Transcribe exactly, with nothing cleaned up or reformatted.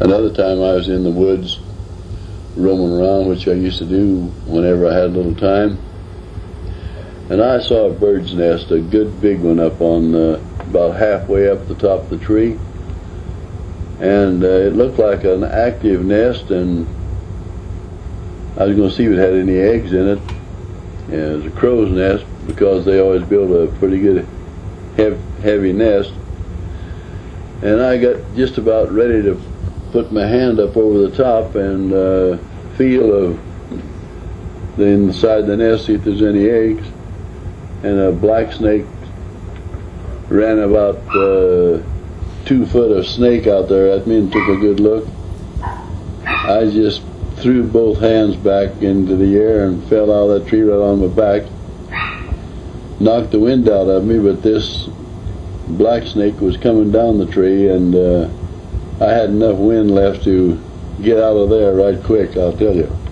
Another time I was in the woods roaming around, which I used to do whenever I had a little time, and I saw a bird's nest, a good big one, up on uh, about halfway up the top of the tree, and uh, it looked like an active nest, and I was going to see if it had any eggs in it. And it was a crow's nest, because they always build a pretty good heavy, heavy nest, and I got just about ready to put my hand up over the top and uh, feel of the inside of the nest, see if there's any eggs, and a black snake ran about uh, two foot of snake out there at me and took a good look. I just threw both hands back into the air and fell out of that tree right on my back. Knocked the wind out of me, but this black snake was coming down the tree, and uh, I had enough wind left to get out of there right quick, I'll tell you.